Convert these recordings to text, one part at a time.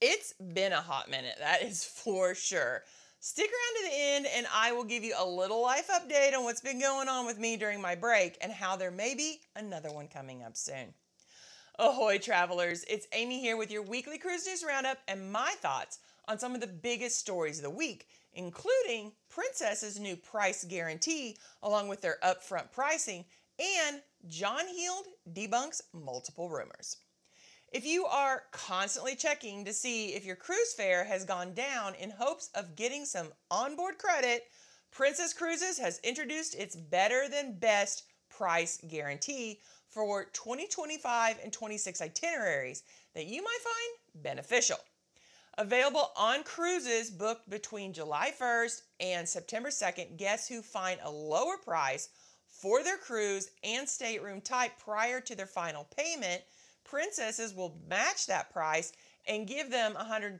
It's been a hot minute, that is for sure. Stick around to the end and I will give you a little life update on what's been going on with me during my break and how there may be another one coming up soon. Ahoy travelers, it's Amy here with your weekly Cruise News Roundup and my thoughts on some of the biggest stories of the week, including Princess's new price guarantee along with their upfront pricing, and John Heald debunks multiple rumors. If you are constantly checking to see if your cruise fare has gone down in hopes of getting some onboard credit, Princess Cruises has introduced its better than best price guarantee for 2025 and 26 itineraries that you might find beneficial. Available on cruises booked between July 1st and September 2nd, guests who find a lower price for their cruise and stateroom type prior to their final payment, Princesses will match that price and give them 120%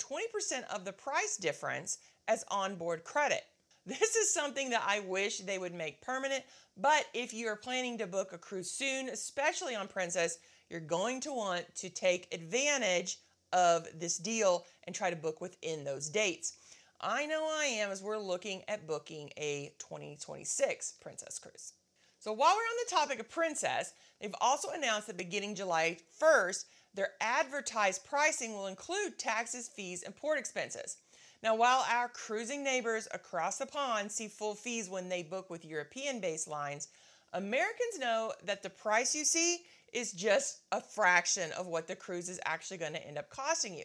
of the price difference as onboard credit. This is something that I wish they would make permanent, but if you are planning to book a cruise soon, especially on Princess, you're going to want to take advantage of this deal and try to book within those dates. I know I am, as we're looking at booking a 2026 Princess cruise. So while we're on the topic of Princess, they've also announced that beginning July 1st, their advertised pricing will include taxes, fees, and port expenses. Now, while our cruising neighbors across the pond see full fees when they book with European-based lines, Americans know that the price you see is just a fraction of what the cruise is actually going to end up costing you.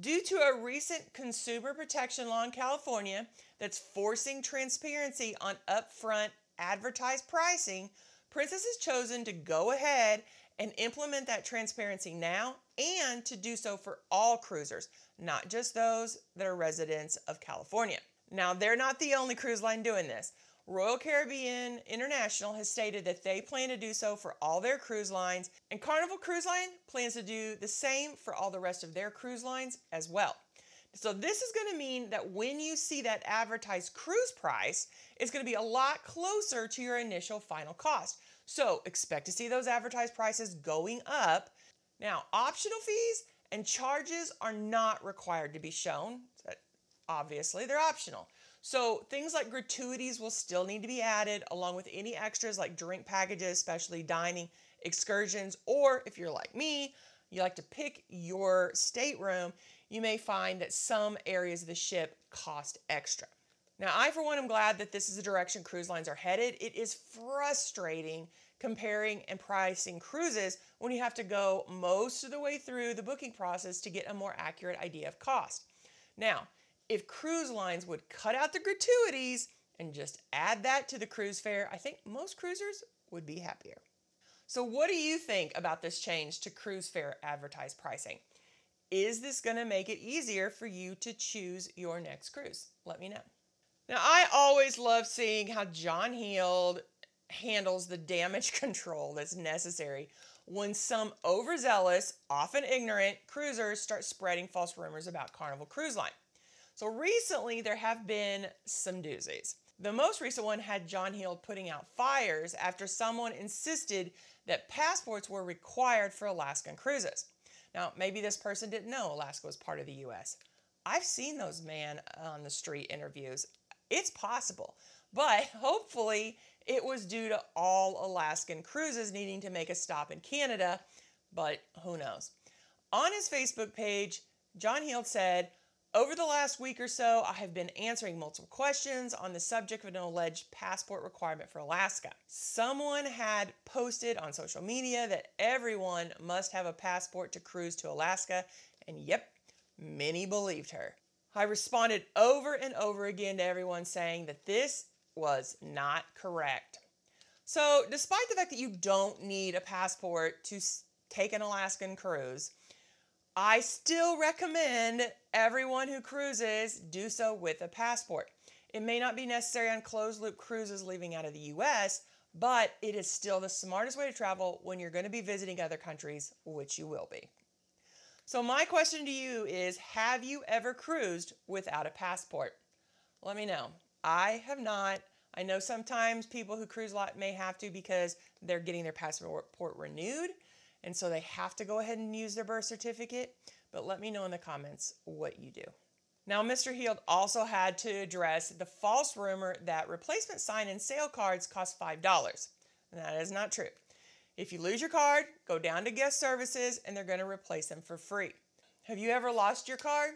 Due to a recent consumer protection law in California that's forcing transparency on upfront advertised pricing, Princess has chosen to go ahead and implement that transparency now, and to do so for all cruisers, not just those that are residents of California. Now, they're not the only cruise line doing this. Royal Caribbean International has stated that they plan to do so for all their cruise lines, and Carnival Cruise Line plans to do the same for all the rest of their cruise lines as well. So this is going to mean that when you see that advertised cruise price, it's going to be a lot closer to your initial final cost. So expect to see those advertised prices going up. Now, optional fees and charges are not required to be shown. Obviously, they're optional. So things like gratuities will still need to be added, along with any extras like drink packages, specialty dining, excursions, or if you're like me, you like to pick your stateroom, you may find that some areas of the ship cost extra. Now, I, for one, am glad that this is the direction cruise lines are headed. It is frustrating comparing and pricing cruises when you have to go most of the way through the booking process to get a more accurate idea of cost. Now, if cruise lines would cut out the gratuities and just add that to the cruise fare, I think most cruisers would be happier. So what do you think about this change to cruise fare advertised pricing? Is this going to make it easier for you to choose your next cruise? Let me know. Now, I always love seeing how John Heald handles the damage control that's necessary when some overzealous, often ignorant cruisers start spreading false rumors about Carnival Cruise Line. So recently, there have been some doozies. The most recent one had John Heald putting out fires after someone insisted that passports were required for Alaskan cruises. Now, maybe this person didn't know Alaska was part of the U.S. I've seen those man on the street interviews. It's possible, but hopefully it was due to all Alaskan cruises needing to make a stop in Canada, but who knows. On his Facebook page, John Heald said, "Over the last week or so, I have been answering multiple questions on the subject of an alleged passport requirement for Alaska. Someone had posted on social media that everyone must have a passport to cruise to Alaska, and yep, many believed her. I responded over and over again to everyone saying that this was not correct." So despite the fact that you don't need a passport to take an Alaskan cruise, I still recommend everyone who cruises do so with a passport. It may not be necessary on closed-loop cruises leaving out of the U.S., but it is still the smartest way to travel when you're going to be visiting other countries, which you will be. So my question to you is, have you ever cruised without a passport? Let me know. I have not. I know sometimes people who cruise a lot may have to because they're getting their passport renewed, and so they have to go ahead and use their birth certificate. but let me know in the comments what you do. Now, Mr. Heald also had to address the false rumor that replacement sign and sale cards cost $5. And that is not true. If you lose your card, go down to guest services and they're going to replace them for free. Have you ever lost your card?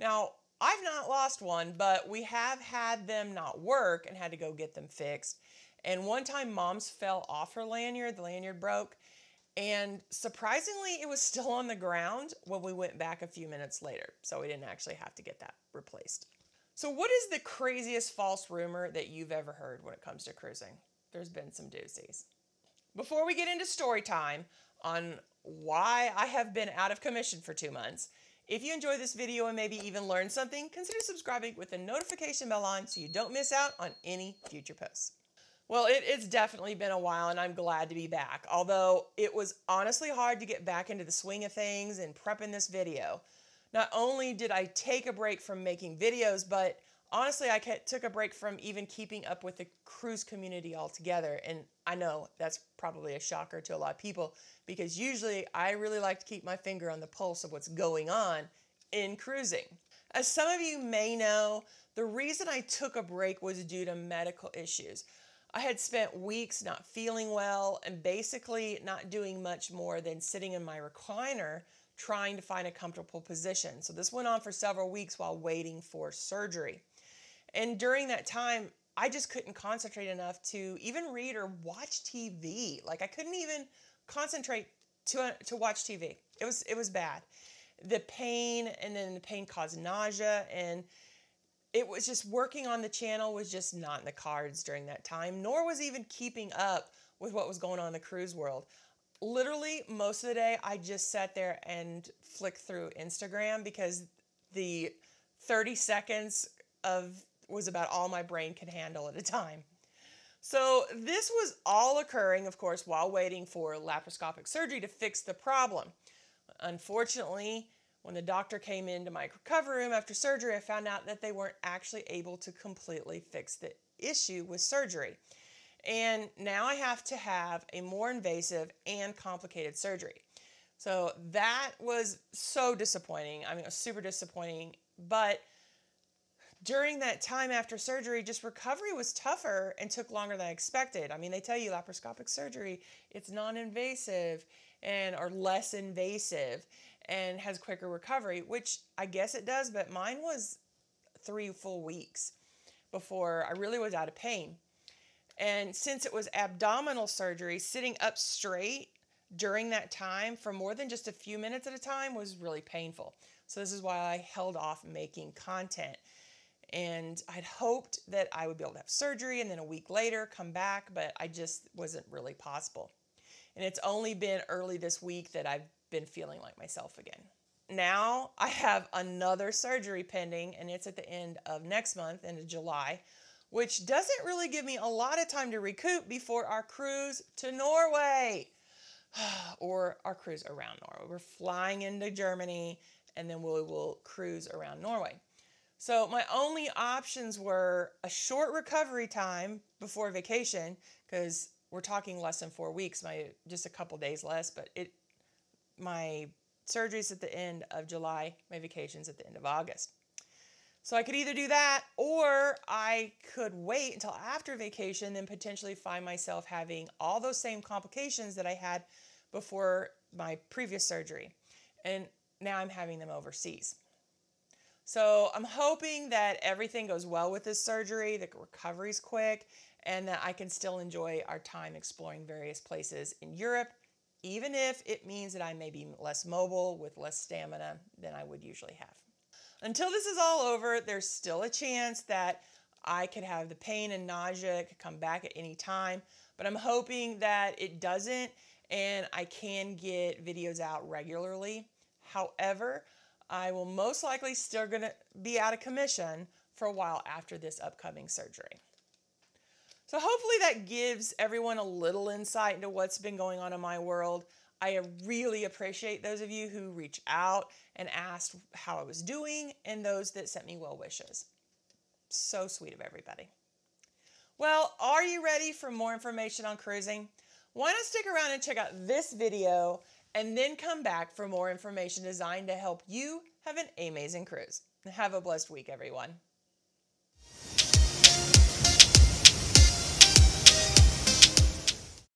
Now, I've not lost one, but we have had them not work and had to go get them fixed. And one time Mom's fell off her lanyard, the lanyard broke, and surprisingly it was still on the ground when we went back a few minutes later. So we didn't actually have to get that replaced. So what is the craziest false rumor that you've ever heard when it comes to cruising? There's been some doozies. Before we get into story time on why I have been out of commission for 2 months, if you enjoyed this video and maybe even learned something, consider subscribing with the notification bell on so you don't miss out on any future posts. Well, it's definitely been a while and I'm glad to be back, although it was honestly hard to get back into the swing of things and prepping this video. Not only did I take a break from making videos, but honestly, I took a break from even keeping up with the cruise community altogether. And I know that's probably a shocker to a lot of people because usually I really like to keep my finger on the pulse of what's going on in cruising. As some of you may know, the reason I took a break was due to medical issues. I had spent weeks not feeling well and basically not doing much more than sitting in my recliner trying to find a comfortable position. So this went on for several weeks while waiting for surgery. And during that time, I just couldn't concentrate enough to even read or watch TV. Like I couldn't even concentrate to watch TV. It was bad. The pain, and then the pain caused nausea, and it was just working on the channel was just not in the cards during that time, nor was even keeping up with what was going on in the cruise world. Literally, most of the day, I just sat there and flicked through Instagram because the 30 seconds was about all my brain could handle at a time. So this was all occurring, of course, while waiting for laparoscopic surgery to fix the problem. Unfortunately, when the doctor came into my recovery room after surgery, I found out that they weren't actually able to completely fix the issue with surgery. And now I have to have a more invasive and complicated surgery. So that was so disappointing. I mean, it was super disappointing. But during that time after surgery, just recovery was tougher and took longer than I expected. I mean, they tell you laparoscopic surgery, it's non-invasive or less invasive and has quicker recovery, which I guess it does, but mine was 3 full weeks before I really was out of pain. And since it was abdominal surgery, sitting up straight during that time for more than just a few minutes at a time was really painful. So this is why I held off making content. And I'd hoped that I would be able to have surgery and then a week later come back, but I just wasn't really possible. And it's only been early this week that I've been feeling like myself again. Now I have another surgery pending, and it's at the end of next month, end of July, which doesn't really give me a lot of time to recoup before our cruise to Norway or our cruise around Norway. We're flying into Germany and then we will cruise around Norway. So my only options were a short recovery time before vacation, because we're talking less than 4 weeks, just a couple days less, but my surgery's at the end of July, my vacation's at the end of August. So I could either do that or I could wait until after vacation, then potentially find myself having all those same complications that I had before my previous surgery. And now I'm having them overseas. So I'm hoping that everything goes well with this surgery, the recovery's quick, and that I can still enjoy our time exploring various places in Europe, even if it means that I may be less mobile with less stamina than I would usually have. Until this is all over, there's still a chance that I could have the pain and nausea. It could come back at any time, but I'm hoping that it doesn't and I can get videos out regularly. However, I will most likely still gonna be out of commission for a while after this upcoming surgery. So hopefully that gives everyone a little insight into what's been going on in my world. I really appreciate those of you who reached out and asked how I was doing and those that sent me well wishes. So sweet of everybody. Well, are you ready for more information on cruising? Why not stick around and check out this video and then come back for more information designed to help you have an amazing cruise. Have a blessed week, everyone.